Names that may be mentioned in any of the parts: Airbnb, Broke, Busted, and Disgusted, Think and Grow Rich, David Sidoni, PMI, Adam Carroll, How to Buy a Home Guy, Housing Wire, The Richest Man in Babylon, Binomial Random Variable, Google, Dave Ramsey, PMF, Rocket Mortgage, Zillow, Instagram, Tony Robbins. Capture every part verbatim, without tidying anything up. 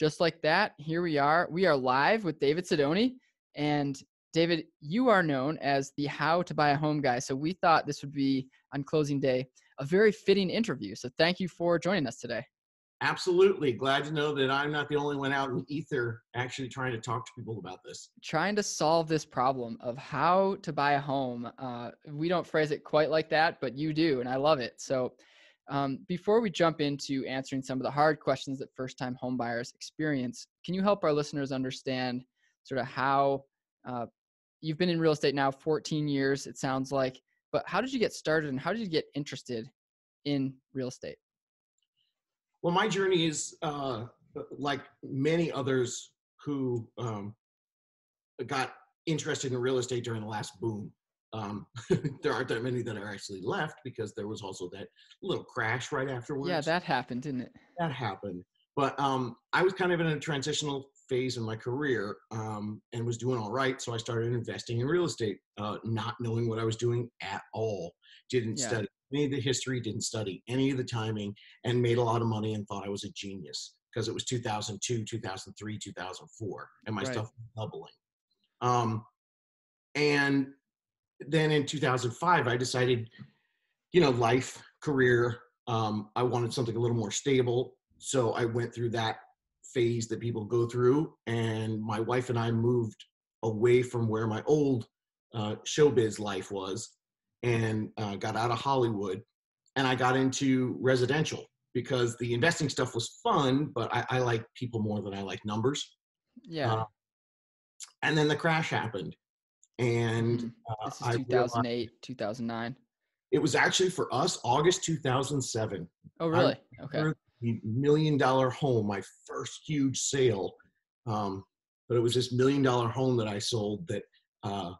Just like that, here we are. We are live with David Sidoni. And David, you are known as the How to Buy a Home Guy. So we thought this would be, on closing day, a very fitting interview. So thank you for joining us today. Absolutely. Glad to know that I'm not the only one out in ether actually trying to talk to people about this. Trying to solve this problem of how to buy a home. Uh, we don't phrase it quite like that, but you do, and I love it. So um, before we jump into answering some of the hard questions that first-time home buyers experience, can you help our listeners understand sort of how uh, you've been in real estate now fourteen years, it sounds like, but how did you get started and how did you get interested in real estate? Well, my journey is uh, like many others who um, got interested in real estate during the last boom. Um, there aren't that many that are actually left because there was also that little crash right afterwards. Yeah, that happened, didn't it? That happened. But um, I was kind of in a transitional phase in my career um, and was doing all right. So I started investing in real estate, uh, not knowing what I was doing at all. Didn't yeah. study any of the history, didn't study any of the timing, and made a lot of money and thought I was a genius because it was two thousand two, two thousand three, two thousand four, and my right. stuff was doubling. Um, and then in two thousand five, I decided, you know, life, career, um, I wanted something a little more stable. So I went through that phase that people go through, and my wife and I moved away from where my old uh, showbiz life was, and uh, got out of Hollywood, and I got into residential because the investing stuff was fun, but I, I like people more than I like numbers. Yeah. Uh, and then the crash happened, and uh, this is two thousand eight, two thousand nine. It was actually for us August two thousand seven. Oh, really? Okay. The million dollar home, my first huge sale, um, but it was this million dollar home that I sold that uh,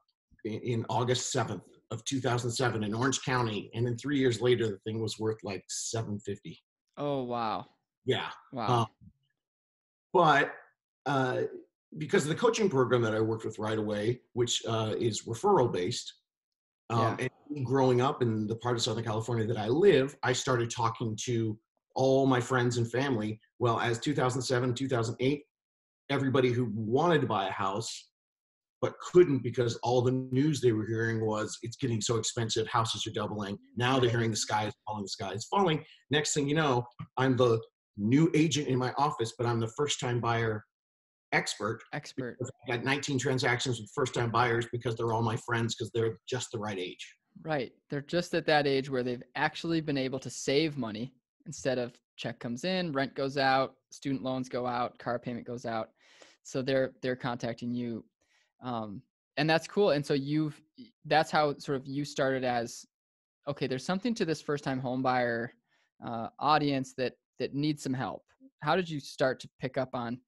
in, in August seventh. Of two thousand seven in Orange County. And then three years later, the thing was worth like seven hundred fifty. Oh, wow. Yeah. Wow. Um, but uh, because of the coaching program that I worked with right away, which uh, is referral based, um, yeah. and growing up in the part of Southern California that I live, I started talking to all my friends and family. Well, as two thousand seven, two thousand eight, everybody who wanted to buy a house but couldn't, because all the news they were hearing was it's getting so expensive, houses are doubling. Now they're hearing the sky is falling, the sky is falling. Next thing you know, I'm the new agent in my office, but I'm the first-time buyer expert. Expert. I got nineteen transactions with first-time buyers because they're all my friends, because they're just the right age. Right. They're just at that age where they've actually been able to save money instead of check comes in, rent goes out, student loans go out, car payment goes out. So they're they're contacting you. Um, and that's cool. And so you've, that's how sort of you started as, okay, there's something to this first time home buyer, uh, audience that, that needs some help. How did you start to pick up on,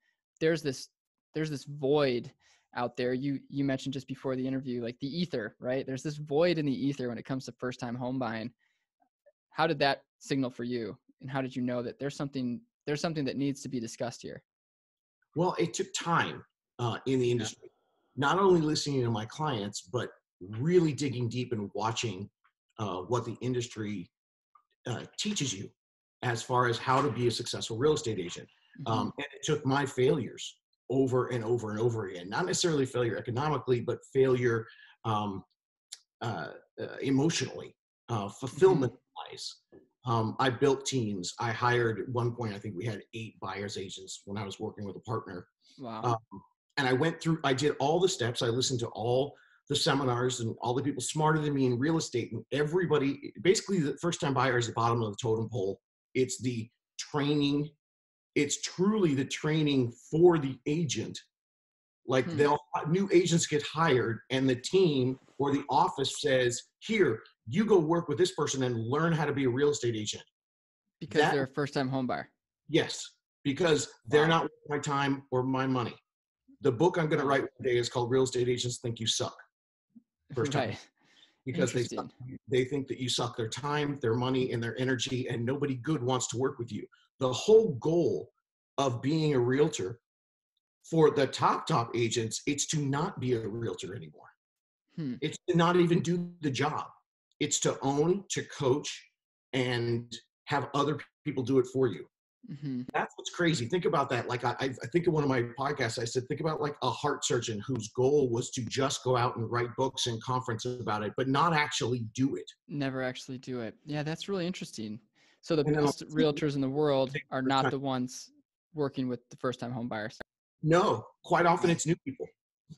there's this, there's this void out there. You, you mentioned just before the interview, like the ether, right? There's this void in the ether when it comes to first time home buying. How did that signal for you? And how did you know that there's something, there's something that needs to be discussed here? Well, it took time, uh, in the industry. Yeah. Not only listening to my clients, but really digging deep and watching uh, what the industry uh, teaches you as far as how to be a successful real estate agent. Mm-hmm. Um, and it took my failures over and over and over again, not necessarily failure economically, but failure um, uh, uh, emotionally, uh, fulfillment-wise. Mm-hmm. Um, I built teams. I hired, at one point, I think we had eight buyer's agents when I was working with a partner. Wow. Um, And I went through, I did all the steps. I listened to all the seminars and all the people smarter than me in real estate. And everybody, basically the first time buyer is the bottom of the totem pole. It's the training. It's truly the training for the agent. Like hmm. they'll, new agents get hired and the team or the office says, here, you go work with this person and learn how to be a real estate agent. Because that, they're a first time home buyer. Yes, because they're not worth my time or my money. The book I'm going to write today is called Real Estate Agents Think You Suck. First time. Right. Because they suck. They think that you suck their time, their money, and their energy, and nobody good wants to work with you. The whole goal of being a realtor for the top, top agents, it's to not be a realtor anymore. Hmm. It's to not even do the job. It's to own, to coach, and have other people do it for you. Mm-hmm. That's what's crazy. Think about that. Like I, I think in one of my podcasts, I said, think about like a heart surgeon whose goal was to just go out and write books and conferences about it, but not actually do it. Never actually do it. Yeah, that's really interesting. So the best realtors in the world are not the ones working with the first-time home buyers. No, quite often it's new people.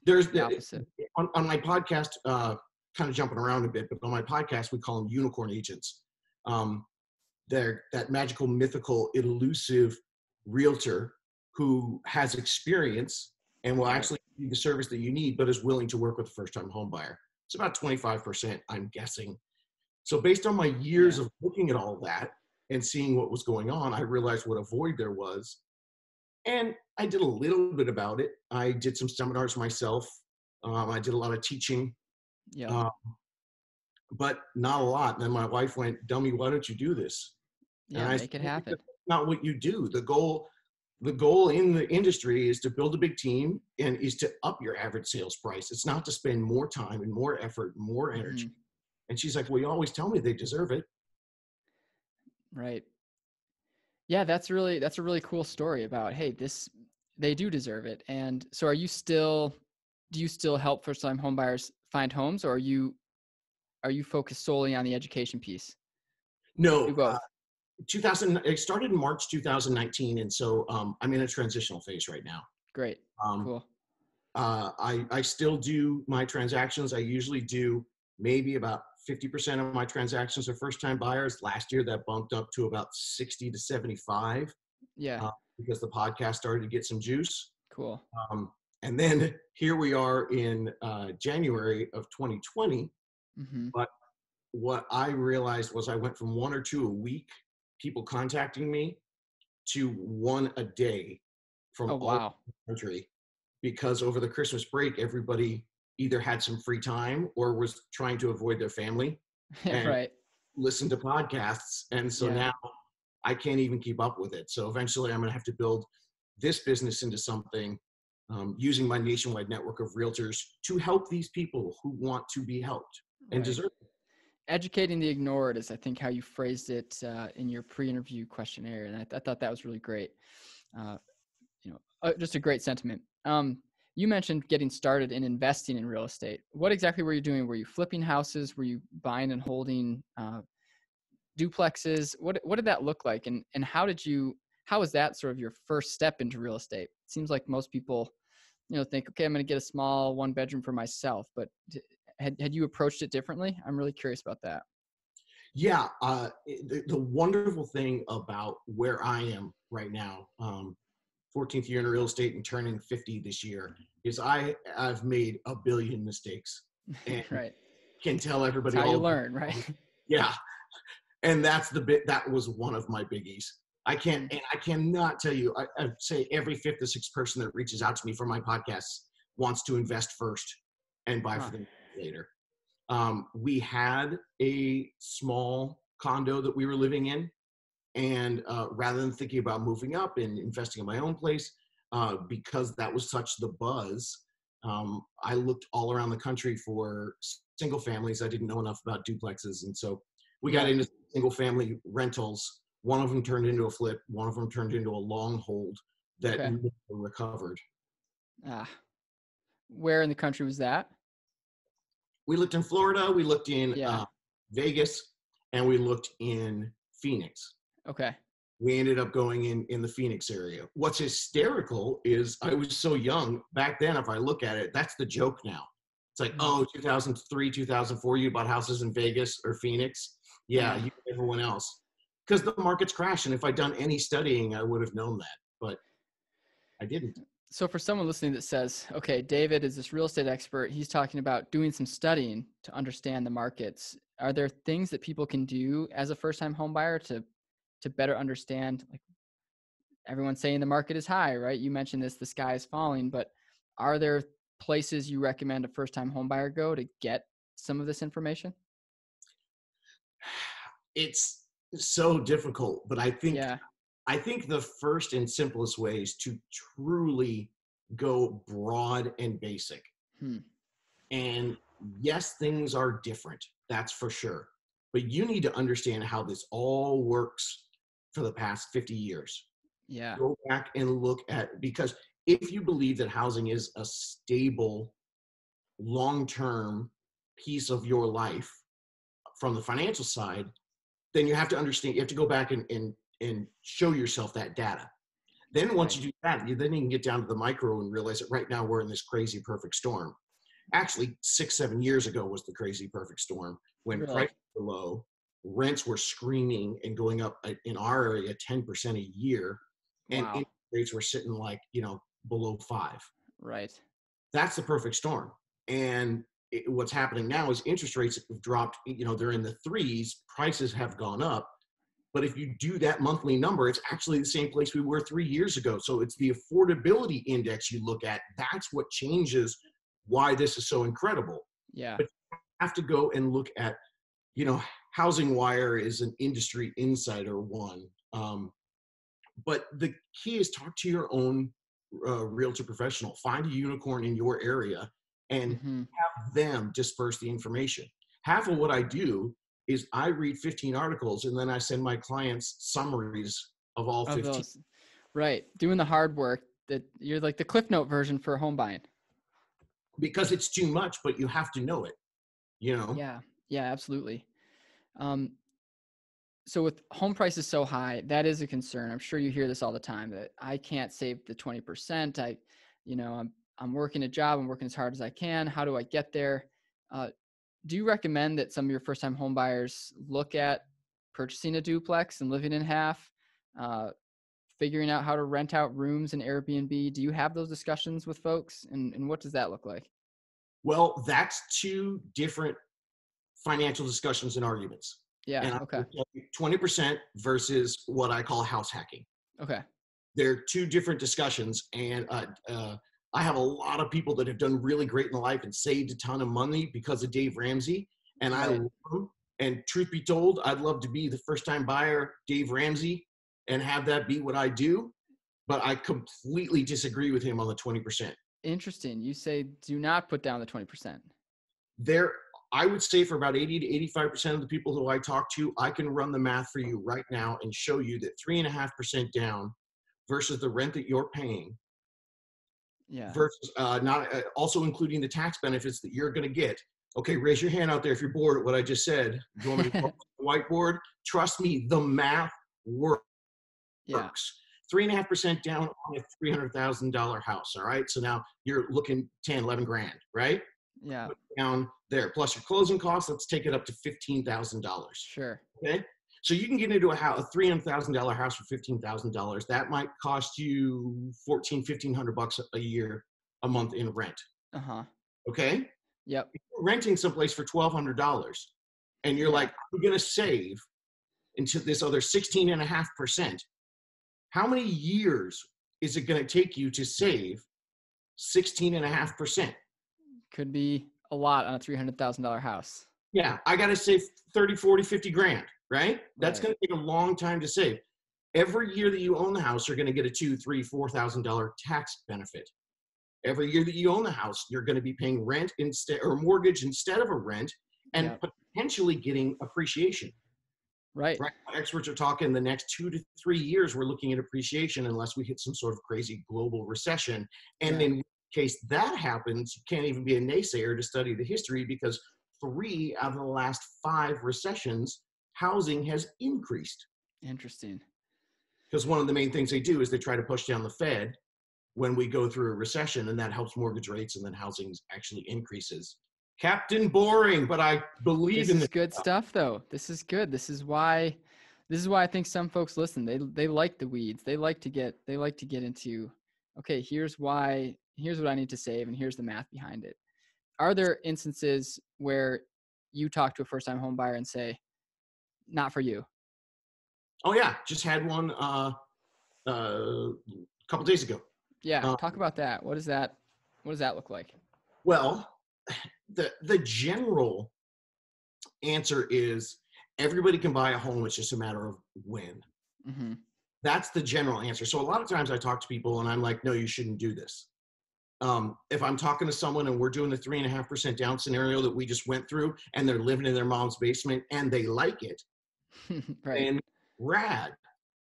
There's the opposite. On, on my podcast, uh, kind of jumping around a bit, but on my podcast, we call them unicorn agents. Um, they're that magical, mythical, elusive realtor who has experience and will actually give you the service that you need, but is willing to work with a first-time home buyer. It's about twenty-five percent, I'm guessing. So based on my years yeah. of looking at all that and seeing what was going on, I realized what a void there was. And I did a little bit about it. I did some seminars myself. Um, I did a lot of teaching, yeah. um, but not a lot. And then my wife went, "Dummy, why don't you do this?" Yeah, and I make it happen. That's not what you do. The goal, the goal in the industry is to build a big team and is to up your average sales price. It's not to spend more time and more effort, and more energy. Mm-hmm. And she's like, "Well, you always tell me they deserve it." Right. Yeah, that's really that's a really cool story about, hey, this they do deserve it. And so are you still do you still help first-time home buyers find homes, or are you are you focused solely on the education piece? No. Uh, two thousand it started in March two thousand nineteen, and so um, I'm in a transitional phase right now. Great. Um, cool. Uh, I I still do my transactions. I usually do maybe about fifty percent of my transactions are first-time buyers. Last year, that bumped up to about sixty to seventy-five. Yeah. Uh, because the podcast started to get some juice. Cool. Um, and then here we are in uh, January of twenty twenty. Mm-hmm. But what I realized was I went from one or two a week, people contacting me, to one a day from oh, all wow. over the country. Because over the Christmas break, everybody either had some free time or was trying to avoid their family and right. listen to podcasts. And so yeah. now I can't even keep up with it. So eventually I'm going to have to build this business into something um, using my nationwide network of realtors to help these people who want to be helped and right. deserve it. Educating the ignored is, I think, how you phrased it uh, in your pre-interview questionnaire. And I, th- I thought that was really great. Uh, you know, uh, just a great sentiment. Um, You mentioned getting started in investing in real estate. What exactly were you doing? Were you flipping houses? Were you buying and holding uh, duplexes? What what did that look like? And and how did you, how was that sort of your first step into real estate? It seems like most people, you know, think, okay, I'm going to get a small one bedroom for myself. But had, had you approached it differently? I'm really curious about that. Yeah. Uh, the, the wonderful thing about where I am right now, um, fourteenth year in real estate and turning fifty this year, is I, I've made a billion mistakes and right. can tell everybody. That's how all you learn, them. Right? Yeah. And that's the bit, that was one of my biggies. I can't, and I cannot tell you, I, I say every fifth or sixth person that reaches out to me for my podcast wants to invest first and buy huh. for them later. Um, we had a small condo that we were living in. And uh, rather than thinking about moving up and investing in my own place, uh, because that was such the buzz, um, I looked all around the country for single families. I didn't know enough about duplexes. And so we got into single family rentals. One of them turned into a flip. One of them turned into a long hold that okay. never recovered. Ah, where in the country was that? We looked in Florida. We looked in yeah. uh, Vegas. And we looked in Phoenix. Okay. We ended up going in, in the Phoenix area. What's hysterical is I was so young back then. If I look at it, that's the joke now. It's like, oh, two thousand three, two thousand four, you bought houses in Vegas or Phoenix. Yeah, yeah. you everyone else. Because the market's crashing. If I'd done any studying, I would have known that, but I didn't. So for someone listening that says, okay, David is this real estate expert. He's talking about doing some studying to understand the markets. Are there things that people can do as a first-time home buyer to to better understand, like everyone's saying the market is high, right? You mentioned this, the sky is falling, but are there places you recommend a first-time home buyer go to get some of this information? It's so difficult, but I think, yeah. I think the first and simplest way is to truly go broad and basic. Hmm. And yes, things are different. That's for sure. But you need to understand how this all works for the past fifty years. Yeah. Go back and look at, because if you believe that housing is a stable, long-term piece of your life from the financial side, then you have to understand, you have to go back and, and, and show yourself that data. Then once you do that, you, then you can get down to the micro and realize that right now we're in this crazy perfect storm. Actually, six, seven years ago was the crazy perfect storm when really? prices were low, rents were screaming and going up in our area ten percent a year, and wow. interest rates were sitting like, you know, below five. Right. That's the perfect storm. And it, what's happening now is interest rates have dropped, you know, they're in the threes, prices have gone up. But if you do that monthly number, it's actually the same place we were three years ago. So it's the affordability index you look at. That's what changes why this is so incredible. Yeah. But you have to go and look at, you know, Housing Wire is an industry insider one. Um, but the key is talk to your own uh, realtor professional. Find a unicorn in your area and mm-hmm. have them disperse the information. Half of what I do is I read fifteen articles and then I send my clients summaries of all fifteen. Of those. Right. Doing the hard work. That you're like the Cliff Note version for home buying. Because it's too much, but you have to know it, you know? Yeah. Yeah, absolutely. Um, so with home prices so high, that is a concern. I'm sure you hear this all the time that I can't save the twenty percent. I, you know, I'm, I'm working a job. I'm working as hard as I can. How do I get there? Uh, Do you recommend that some of your first-time home buyers look at purchasing a duplex and living in half, uh, figuring out how to rent out rooms in Airbnb? Do you have those discussions with folks, and, and what does that look like? Well, that's two different financial discussions and arguments. Yeah, and okay. twenty percent versus what I call house hacking. Okay. They're two different discussions, and uh, uh, I have a lot of people that have done really great in life and saved a ton of money because of Dave Ramsey. And right. I love him. And truth be told, I'd love to be the first time buyer, Dave Ramsey, and have that be what I do. But I completely disagree with him on the twenty percent. Interesting. You say do not put down the twenty percent. There, I would say for about eighty to eighty-five percent of the people who I talk to, I can run the math for you right now and show you that three and a half percent down versus the rent that you're paying. Yeah. Versus uh, not uh, also including the tax benefits that you're going to get. Okay, raise your hand out there if you're bored at what I just said. Do you want me to call the whiteboard? Trust me, the math works. Yeah. Three and a half percent down on a three hundred thousand dollar house. All right, so now you're looking ten, eleven grand, right? Yeah. Put down there plus your closing costs. Let's take it up to fifteen thousand dollars. Sure. Okay, so you can get into a house, a three hundred thousand dollar house for fifteen thousand dollars. That might cost you fourteen, fifteen hundred bucks a year, a month in rent. Uh huh. Okay. Yep. If you're renting someplace for twelve hundred dollars, and you're like, I'm gonna save into this other sixteen and a half percent. How many years is it gonna take you to save sixteen and a half percent? Could be a lot on a three hundred thousand dollar house. Yeah, I gotta save thirty, forty, fifty grand. Right? That's right. Going to take a long time to save. Every year that you own the house, you're going to get a two, three, four thousand dollar tax benefit. Every year that you own the house, you're going to be paying rent instead or mortgage instead of a rent, and yep. potentially getting appreciation. Right. Right. Experts are talking the next two to three years, we're looking at appreciation unless we hit some sort of crazy global recession. And yeah. in case that happens, you can't even be a naysayer to study the history because three out of the last five recessions. Housing has increased. Interesting. Because one of the main things they do is they try to push down the Fed when we go through a recession, and that helps mortgage rates, and then housing actually increases. Captain Boring, but I believe this in this. This is good stuff, though. This is good. This is why. This is why I think some folks listen. They they like the weeds. They like to get. They like to get into. Okay, here's why. Here's what I need to save, and here's the math behind it. Are there instances where you talk to a first-time home buyer and say, not for you? Oh yeah. Just had one uh, uh, a couple days ago. Yeah. Um, talk about that. What is that? What does that look like? Well, the, the general answer is everybody can buy a home. It's just a matter of when. Mm-hmm. That's the general answer. So a lot of times I talk to people and I'm like, no, you shouldn't do this. Um, if I'm talking to someone and we're doing the three and a half percent down scenario that we just went through and they're living in their mom's basement and they like it, right. And rad,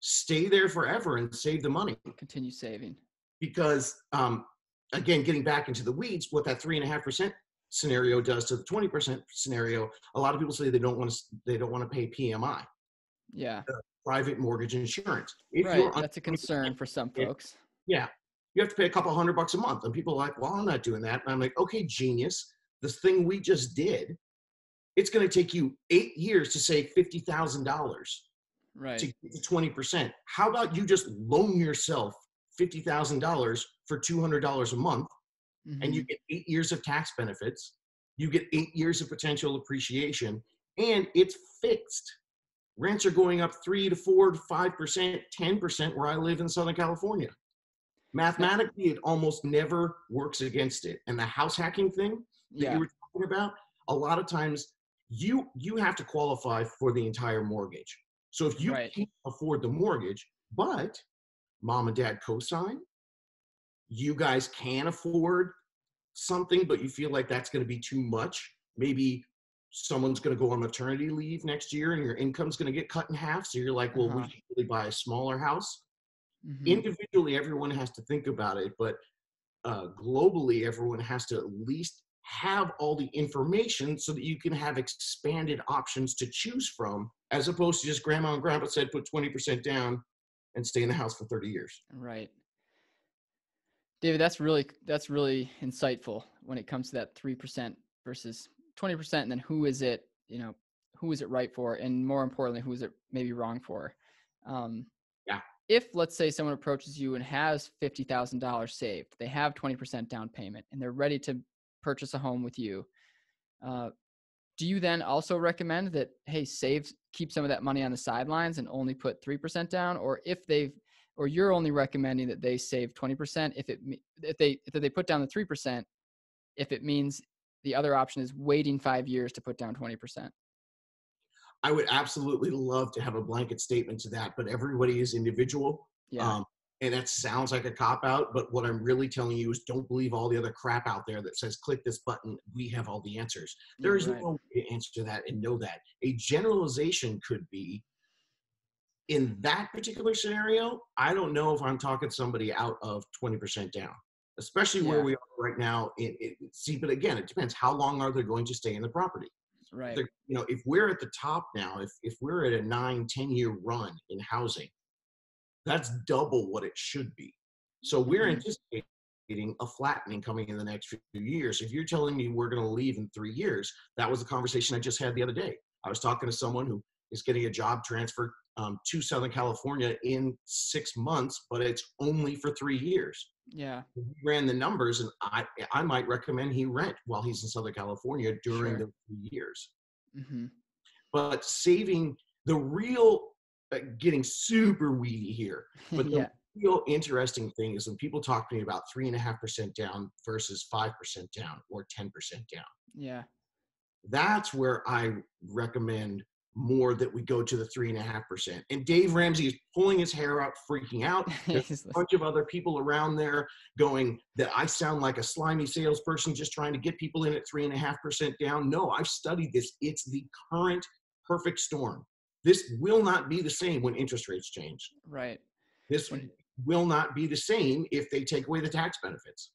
stay there forever and save the money. Continue saving. Because, um, again, getting back into the weeds, what that three and a half percent scenario does to the twenty percent scenario, a lot of people say they don't want to, they don't want to pay P M I. Yeah. Uh, private mortgage insurance. If right. You're That's a concern for some folks. Yeah. You have to pay a couple hundred bucks a month. And people are like, well, I'm not doing that. And I'm like, okay, genius. This thing we just did, it's going to take you eight years to save fifty thousand dollars right. to get to twenty percent. How about you just loan yourself fifty thousand dollars for two hundred dollars a month mm-hmm. and you get eight years of tax benefits. You get eight years of potential appreciation and it's fixed. Rents are going up three to four to five percent, ten percent where I live in Southern California. Mathematically, it almost never works against it. And the house hacking thing that yeah. you were talking about, a lot of times you you have to qualify for the entire mortgage. So if you right. can't afford the mortgage, but mom and dad co-sign, you guys can afford something, but you feel like that's going to be too much. Maybe someone's going to go on maternity leave next year and your income's going to get cut in half. So you're like, well, uh-huh. we should really buy a smaller house. Mm-hmm. Individually, everyone has to think about it, but uh, globally, everyone has to at least have all the information so that you can have expanded options to choose from, as opposed to just grandma and grandpa said, put twenty percent down and stay in the house for thirty years. Right. David, that's really, that's really insightful when it comes to that three percent versus twenty percent, and then who is it, you know, who is it right for? And more importantly, who is it maybe wrong for? Um, yeah. If let's say someone approaches you and has fifty thousand dollars saved, they have twenty percent down payment and they're ready to purchase a home with you. Uh, do you then also recommend that, hey, save, keep some of that money on the sidelines and only put three percent down? Or if they've, or you're only recommending that they save twenty percent if it, if they, if they put down the three percent, if it means the other option is waiting five years to put down twenty percent. I would absolutely love to have a blanket statement to that, but everybody is individual. Yeah. Um, and that sounds like a cop-out, but what I'm really telling you is don't believe all the other crap out there that says, click this button, we have all the answers. There is right. no way to answer that and know that. A generalization could be, in that particular scenario, I don't know if I'm talking somebody out of twenty percent down, especially yeah. where we are right now. It, it, see, but again, it depends. How long are they going to stay in the property? Right. They're, you know, if we're at the top now, if if we're at a nine, ten year run in housing, that's double what it should be. So we're mm-hmm. anticipating a flattening coming in the next few years. If you're telling me we're going to leave in three years, that was a conversation I just had the other day. I was talking to someone who is getting a job transfer um, to Southern California in six months, but it's only for three years. Yeah. We ran the numbers and I, I might recommend he rent while he's in Southern California during sure. the three years. Mm-hmm. But saving the real, uh, getting super weedy here, but the yeah. real interesting thing is when people talk to me about three and a half percent down versus five percent down or ten percent down. Yeah. That's where I recommend more that we go to the three and a half percent. And Dave Ramsey is pulling his hair out, freaking out. There's a bunch of other people around there going that I sound like a slimy salesperson just trying to get people in at three and a half percent down. No, I've studied this. It's the current perfect storm. This will not be the same when interest rates change. Right. This when, will not be the same if they take away the tax benefits.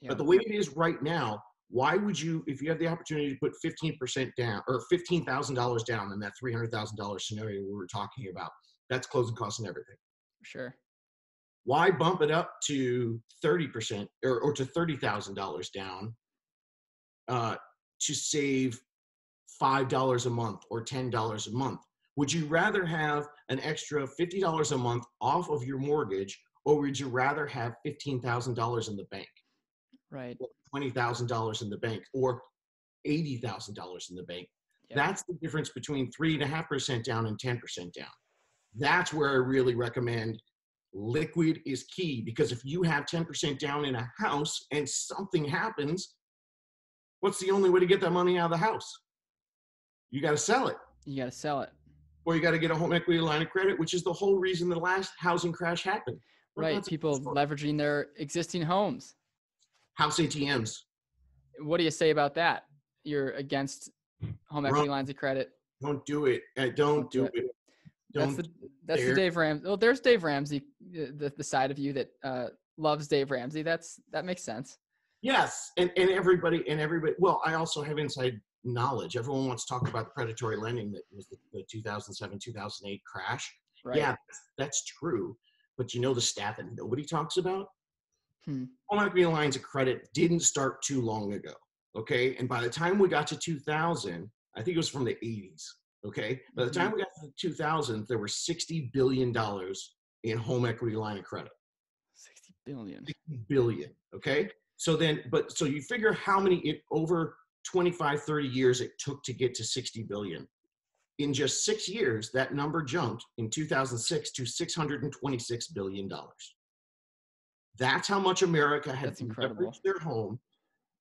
Yeah. But the way it is right now, why would you, if you have the opportunity to put fifteen percent down or fifteen thousand dollars down in that three hundred thousand dollars scenario we were talking about, that's closing costs and everything. Sure. Why bump it up to thirty percent or, or to thirty thousand dollars down uh, to save five dollars a month or ten dollars a month? Would you rather have an extra fifty dollars a month off of your mortgage, or would you rather have fifteen thousand dollars in the bank? Right. twenty thousand dollars in the bank or eighty thousand dollars in the bank. Yep. That's the difference between three and a half percent down and ten percent down. That's where I really recommend liquid is key, because if you have ten percent down in a house and something happens, what's the only way to get that money out of the house? You got to sell it. You got to sell it. Or you got to get a home equity line of credit, which is the whole reason the last housing crash happened. What right. People leveraging their existing homes. House A T Ms. What do you say about that? You're against home equity Run. lines of credit. Don't do it. Uh, don't, don't do it. it. Don't. That's the, That's the Dave Ramsey. Well, there's Dave Ramsey, the, the side of you that uh, loves Dave Ramsey. That's, that makes sense. Yes. And, and everybody, and everybody, well, I also have inside knowledge. Everyone wants to talk about the predatory lending that was the, the two thousand seven, two thousand eight crash. Right. Yeah, that's true. But you know the stat that nobody talks about? Hmm. Home equity lines of credit didn't start too long ago. Okay. And by the time we got to two thousand, I think it was from the eighties. Okay. By the time we got to the two thousands, there were sixty billion dollars in home equity line of credit. sixty billion dollars. sixty billion dollars. Okay. So then, but so you figure how many, it, over twenty-five, thirty years it took to get to sixty billion dollars. In just six years, that number jumped in two thousand six to six hundred twenty-six billion dollars. That's how much America had leveraged their home,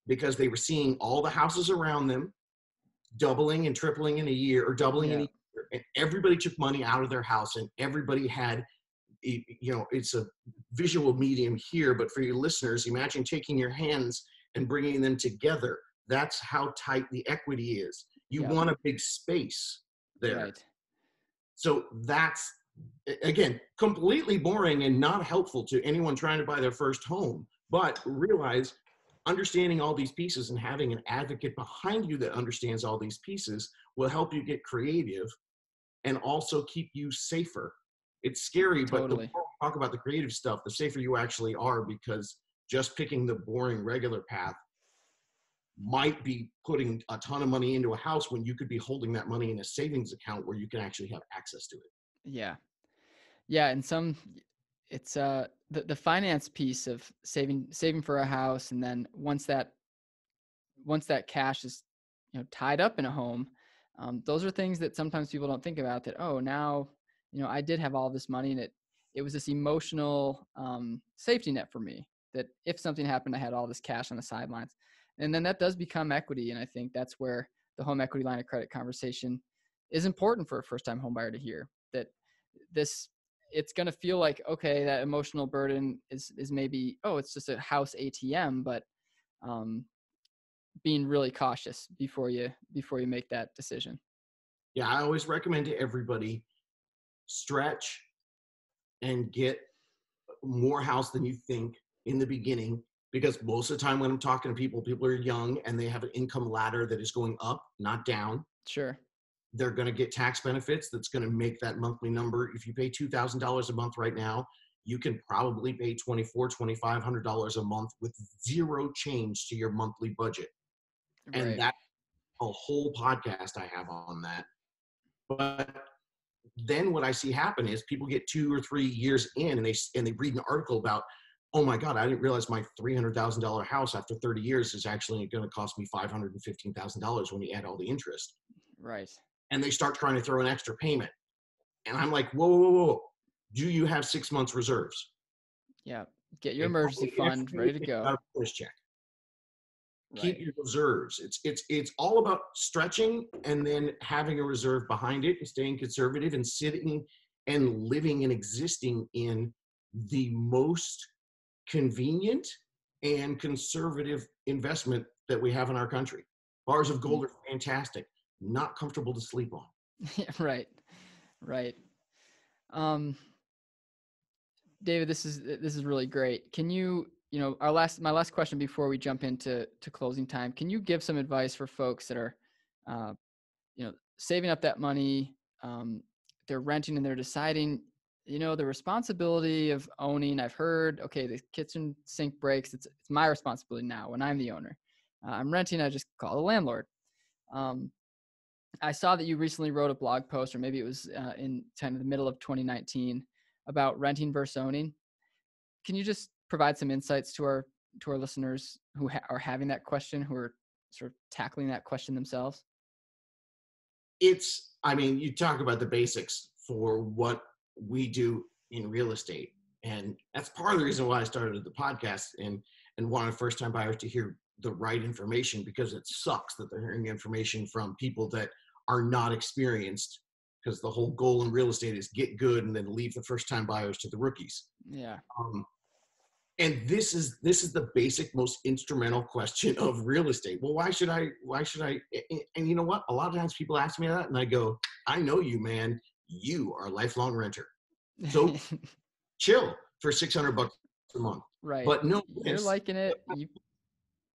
because they were seeing all the houses around them doubling and tripling in a year, or doubling yeah. in a year, and everybody took money out of their house, and everybody had, you know, it's a visual medium here, but for your listeners, imagine taking your hands and bringing them together. That's how tight the equity is. You yeah. want a big space there. Right. So that's, again, completely boring and not helpful to anyone trying to buy their first home, but realize understanding all these pieces and having an advocate behind you that understands all these pieces will help you get creative and also keep you safer. It's scary, totally. But the more we talk about the creative stuff, the safer you actually are, because just picking the boring regular path might be putting a ton of money into a house when you could be holding that money in a savings account where you can actually have access to it. Yeah. Yeah. And some it's uh the, the finance piece of saving, saving for a house. And then once that, once that cash is, you know, tied up in a home, um, those are things that sometimes people don't think about, that, oh, now, you know, I did have all this money, and it, it was this emotional um, safety net for me, that if something happened, I had all this cash on the sidelines. And then that does become equity. And I think that's where the home equity line of credit conversation is important for a first-time homebuyer to hear, that this, it's going to feel like, okay, that emotional burden is, is maybe, oh, it's just a house A T M, but um, being really cautious before you, before you make that decision. Yeah. I always recommend to everybody, stretch and get more house than you think in the beginning. Because most of the time when I'm talking to people, people are young and they have an income ladder that is going up, not down. Sure. They're going to get tax benefits. That's going to make that monthly number. If you pay two thousand dollars a month right now, you can probably pay twenty-four hundred, twenty-five hundred dollars a month with zero change to your monthly budget. Right. And that's a whole podcast I have on that. But then what I see happen is people get two or three years in and they, and they read an article about, oh my God, I didn't realize my three hundred thousand dollars house after thirty years is actually going to cost me five hundred fifteen thousand dollars when you add all the interest. Right. And they start trying to throw an extra payment. And I'm like, whoa, whoa, whoa. Do you have six months reserves? Yeah. Get your emergency fund ready to go. First check. Right. Keep your reserves. It's, it's, it's all about stretching and then having a reserve behind it and staying conservative and sitting and living and existing in the most convenient and conservative investment that we have in our country. Bars of gold are fantastic, not comfortable to sleep on. Yeah, right, right. Um, David, this is this is really great. Can you, you know, our last my last question before we jump into to closing time? Can you give some advice for folks that are, uh, you know, saving up that money? Um, they're renting and they're deciding, you know, the responsibility of owning. I've heard, okay, the kitchen sink breaks. It's, it's my responsibility now when I'm the owner. Uh, I'm renting. I just call the landlord. Um, I saw that you recently wrote a blog post, or maybe it was uh, in kind of the middle of twenty nineteen, about renting versus owning. Can you just provide some insights to our to our listeners who ha- are having that question, who are sort of tackling that question themselves? It's, I mean, you talk about the basics for what we do in real estate. And that's part of the reason why I started the podcast and, and wanted first-time buyers to hear the right information, because it sucks that they're hearing information from people that are not experienced, because the whole goal in real estate is get good and then leave the first-time buyers to the rookies. Yeah. Um, and this is this is the basic, most instrumental question of real estate. Well, why should I? Why should I? And, and you know what? A lot of times people ask me that and I go, I know you, man. You are a lifelong renter. So chill for six hundred bucks a month. Right. But no, you're liking it. You...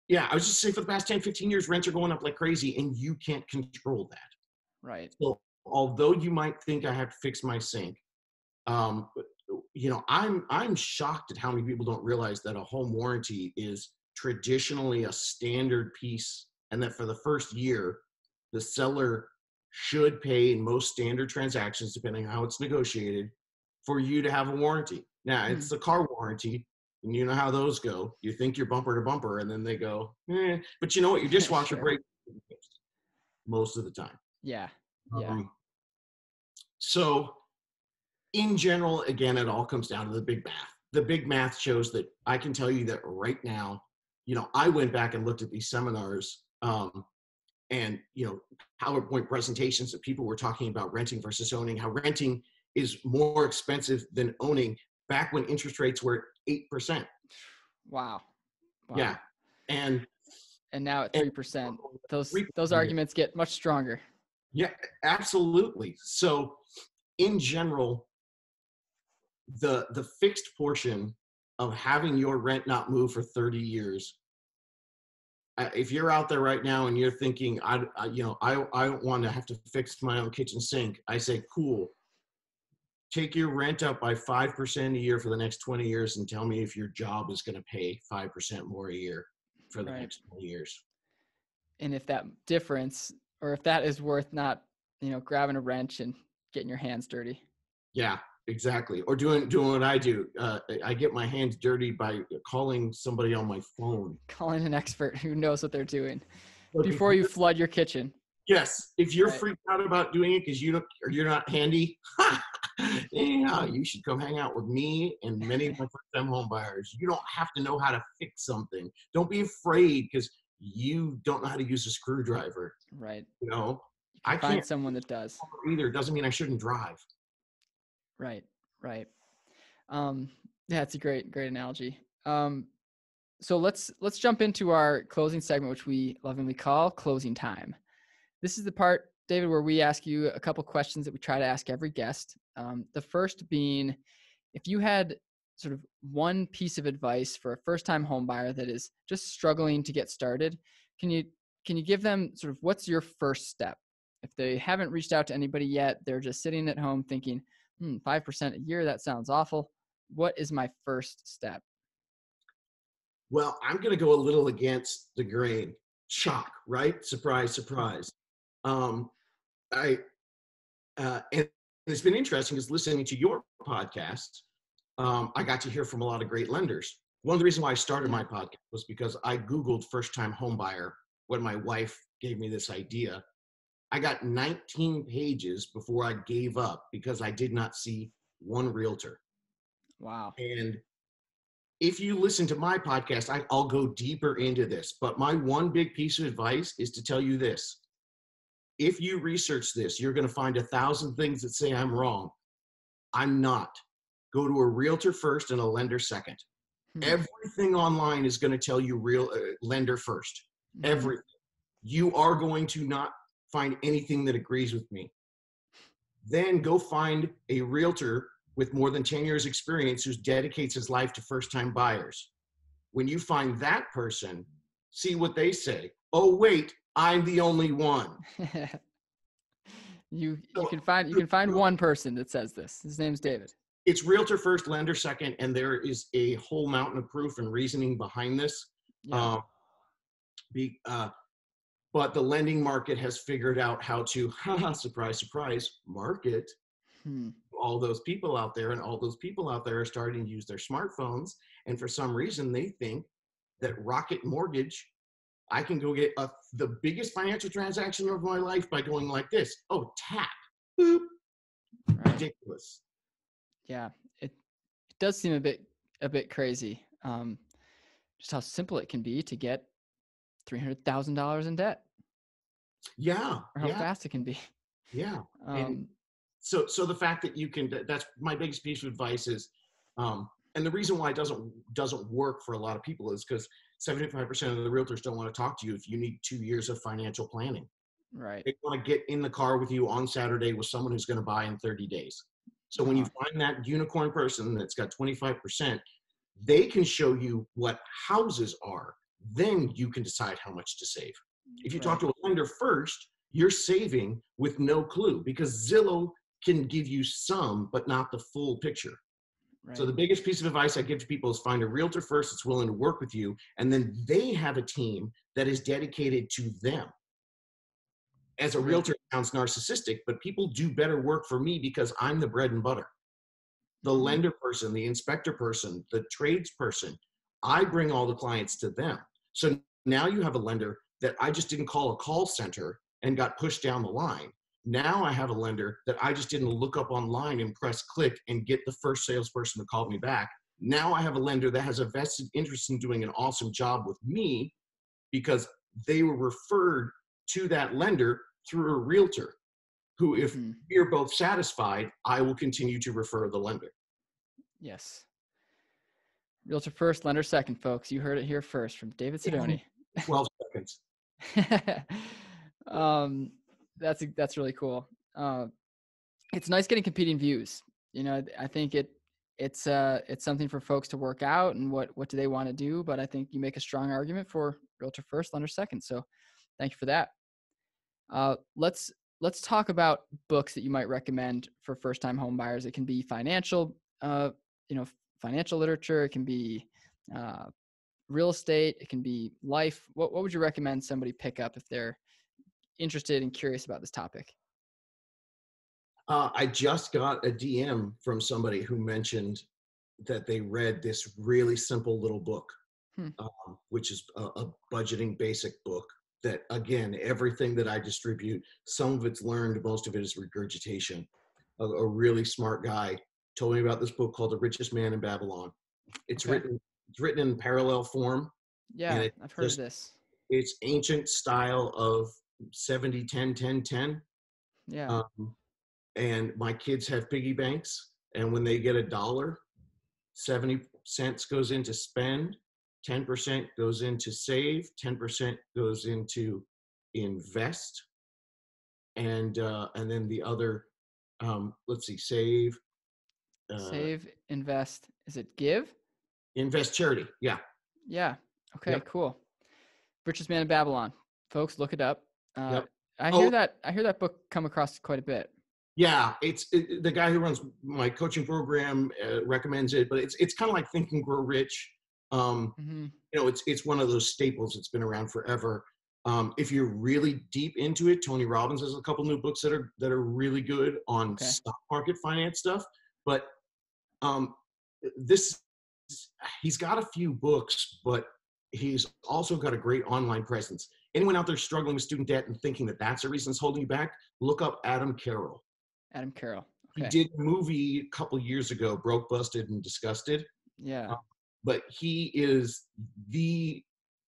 Yeah. I was just saying for the past ten, fifteen years, rents are going up like crazy and you can't control that. Right. So although you might think I have to fix my sink, um, you know, I'm, I'm shocked at how many people don't realize that a home warranty is traditionally a standard piece. And that for the first year, the seller should pay in most standard transactions, depending on how it's negotiated, for you to have a warranty. Now, it's a car warranty, and you know how those go. You think you're bumper to bumper, and then they go, eh. But you know what? Your dishwasher sure. breaks most of the time. Yeah. yeah. Um, so in general, again, it all comes down to the big math. The big math shows that I can tell you that right now, you know, I went back and looked at these seminars um, and, you know, PowerPoint presentations that people were talking about renting versus owning, how renting is more expensive than owning back when interest rates were eight percent. Wow. wow. Yeah. And and now at three percent, those three percent. Those arguments get much stronger. Yeah, absolutely. So in general, the the fixed portion of having your rent not move for thirty years, if you're out there right now and you're thinking, I, I you know, I, I don't want to have to fix my own kitchen sink, I say, cool. Take your rent up by five percent a year for the next twenty years and tell me if your job is going to pay five percent more a year for the right. next twenty years. And if that difference, or if that is worth not, you know, grabbing a wrench and getting your hands dirty. Yeah, exactly. Or doing, doing what I do. Uh, I get my hands dirty by calling somebody on my phone. Calling an expert who knows what they're doing before you flood your kitchen. Yes. If you're right. freaked out about doing it because you don't, or you're not handy, yeah, you should come hang out with me and many of my first-time home buyers. You don't have to know how to fix something. Don't be afraid because you don't know how to use a screwdriver. Right. You know, you can I find can't someone that does either. Doesn't mean I shouldn't drive. Right. Right. Um, yeah, it's a great, great analogy. Um, so let's let's jump into our closing segment, which we lovingly call closing time. This is the part, David, where we ask you a couple questions that we try to ask every guest. Um, the first being, if you had sort of one piece of advice for a first-time home buyer that is just struggling to get started, can you can you give them sort of what's your first step? If they haven't reached out to anybody yet, they're just sitting at home thinking, hmm, five percent a year, that sounds awful. What is my first step? Well, I'm going to go a little against the grain. Shock, right? Surprise, surprise. Um, I, uh, and it's been interesting is listening to your podcast. Um, I got to hear from a lot of great lenders. One of the reasons why I started my podcast was because I Googled first time home buyer when my wife gave me this idea. I got nineteen pages before I gave up because I did not see one realtor. Wow. And if you listen to my podcast, I, I'll go deeper into this, but my one big piece of advice is to tell you this. If you research this, you're going to find a thousand things that say I'm wrong. I'm not. Go to a realtor first and a lender second. Mm-hmm. Everything online is going to tell you real uh, lender first. Mm-hmm. Everything. You are going to not find anything that agrees with me. Then go find a realtor with more than ten years experience who dedicates his life to first-time buyers. When you find that person, see what they say. Oh, wait. I'm the only one. you you can find you can find one person that says this. His name's David. It's realtor first, lender second, and there is a whole mountain of proof and reasoning behind this. Yeah. Uh, be, uh, but the lending market has figured out how to, surprise, surprise, market hmm. all those people out there, and all those people out there are starting to use their smartphones, and for some reason they think that Rocket Mortgage, I can go get a, the biggest financial transaction of my life by going like this. Oh, tap. Boop. Right. Ridiculous. Yeah. It, it does seem a bit, a bit crazy. Um, just how simple it can be to get three hundred thousand dollars in debt. Yeah. Or how yeah. fast it can be. Yeah. Um, and so, so the fact that you can, that's my biggest piece of advice is, um, and the reason why it doesn't, doesn't work for a lot of people is because seventy-five percent of the realtors don't want to talk to you if you need two years of financial planning. Right. They want to get in the car with you on Saturday with someone who's going to buy in thirty days. So when you find that unicorn person that's got twenty-five percent, they can show you what houses are. Then you can decide how much to save. If you talk to a lender first, you're saving with no clue, because Zillow can give you some, but not the full picture. Right. So the biggest piece of advice I give to people is find a realtor first that's willing to work with you, and then they have a team that is dedicated to them. As a realtor, it sounds narcissistic, but people do better work for me because I'm the bread and butter. The lender person, the inspector person, the trades person, I bring all the clients to them. So now you have a lender that I just didn't call a call center and got pushed down the line. Now I have a lender that I just didn't look up online and press click and get the first salesperson to call me back. Now I have a lender that has a vested interest in doing an awesome job with me because they were referred to that lender through a realtor who, if mm. we're both satisfied, I will continue to refer the lender. Yes. Realtor first, lender second, folks. You heard it here first from David Sidoni. twelve seconds. um, That's, that's really cool. Uh, it's nice getting competing views. You know, I think it, it's, uh, it's something for folks to work out and what, what do they want to do? But I think you make a strong argument for realtor first, lender second. So thank you for that. Uh, let's, let's talk about books that you might recommend for first time home buyers. It can be financial, uh, you know, financial literature. It can be, uh, real estate. It can be life. What, what would you recommend somebody pick up if they're interested and curious about this topic? Uh, I just got a D M from somebody who mentioned that they read this really simple little book, hmm. um, which is a, a budgeting basic book that, again, everything that I distribute, some of it's learned, most of it is regurgitation. A, a really smart guy told me about this book called The Richest Man in Babylon. It's, okay. written, it's written in parallel form. Yeah, I've heard just, of this. It's ancient style of seventy, ten, ten, ten. Yeah. Um, and my kids have piggy banks, and when they get a dollar, seventy cents goes into spend, ten percent goes into save, ten percent goes into invest. And, uh, and then the other, um, let's see, save. Uh, save, invest. Is it give? Invest charity. Yeah. Yeah. Okay, yep. Cool. Richest Man in Babylon. Folks, look it up. Uh, yep. I hear oh, that. I hear that book come across quite a bit. Yeah, it's it, the guy who runs my coaching program uh, recommends it, but it's it's kind of like Think and Grow Rich. Um, mm-hmm. You know, it's it's one of those staples. It's been around forever. Um, if you're really deep into it, Tony Robbins has a couple new books that are that are really good on okay. stock market finance stuff. But um, this he's got a few books, but he's also got a great online presence. Anyone out there struggling with student debt and thinking that that's a reason it's holding you back, look up Adam Carroll. Adam Carroll. Okay. He did a movie a couple years ago, Broke, Busted, and Disgusted. Yeah. Um, but he is the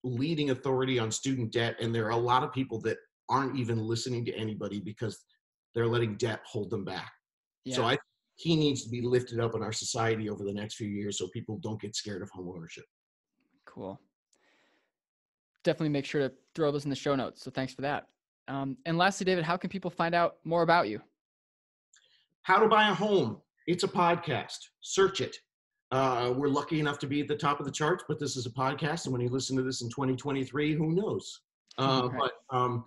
leading authority on student debt, and there are a lot of people that aren't even listening to anybody because they're letting debt hold them back. Yeah. So I think he needs to be lifted up in our society over the next few years so people don't get scared of homeownership. Cool. Definitely make sure to throw those in the show notes. So thanks for that. Um, and lastly, David, how can people find out more about you? How to Buy a Home. It's a podcast. Search it. Uh, we're lucky enough to be at the top of the charts, but this is a podcast. And when you listen to this in twenty twenty-three, who knows? Uh, okay. But um,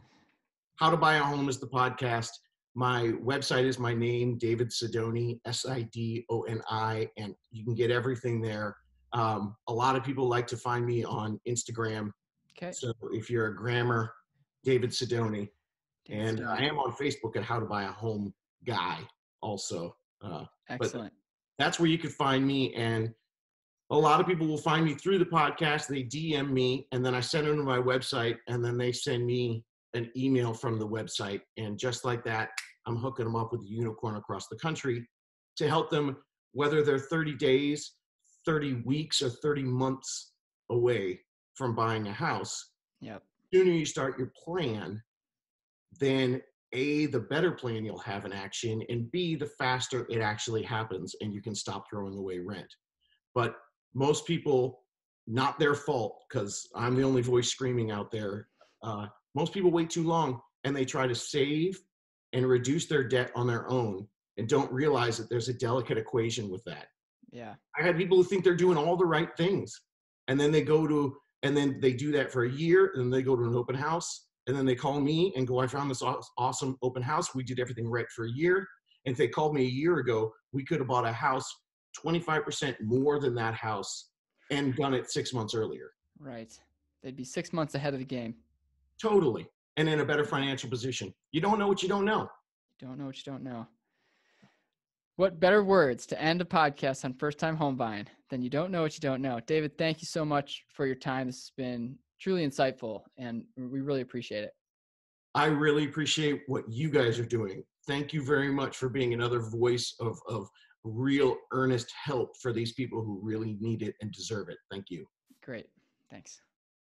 How to Buy a Home is the podcast. My website is my name, David Sidoni, S I D O N I, and you can get everything there. Um, a lot of people like to find me on Instagram. Okay. So if you're a grammar, David Sidoni, and uh, I am on Facebook at How to Buy a Home Guy also. Uh, Excellent. But that's where you can find me. And a lot of people will find me through the podcast. They D M me, and then I send them to my website, and then they send me an email from the website. And just like that, I'm hooking them up with a unicorn across the country to help them, whether they're thirty days, thirty weeks, or thirty months away from buying a house. Yep. The sooner you start your plan, then A, the better plan you'll have in action, and B, the faster it actually happens and you can stop throwing away rent. But most people, not their fault, because I'm the only voice screaming out there, uh, most people wait too long and they try to save and reduce their debt on their own and don't realize that there's a delicate equation with that. Yeah. I had people who think they're doing all the right things, and then they go to, and then they do that for a year, and then they go to an open house, and then they call me and go, I found this awesome open house. We did everything right for a year. And if they called me a year ago, we could have bought a house twenty-five percent more than that house and done it six months earlier. Right. They'd be six months ahead of the game. Totally. And in a better financial position. You don't know what you don't know. You don't know what you don't know. What better words to end a podcast on first-time home buying than you don't know what you don't know. David, thank you so much for your time. This has been truly insightful, and we really appreciate it. I really appreciate what you guys are doing. Thank you very much for being another voice of, of real earnest help for these people who really need it and deserve it. Thank you. Great. Thanks.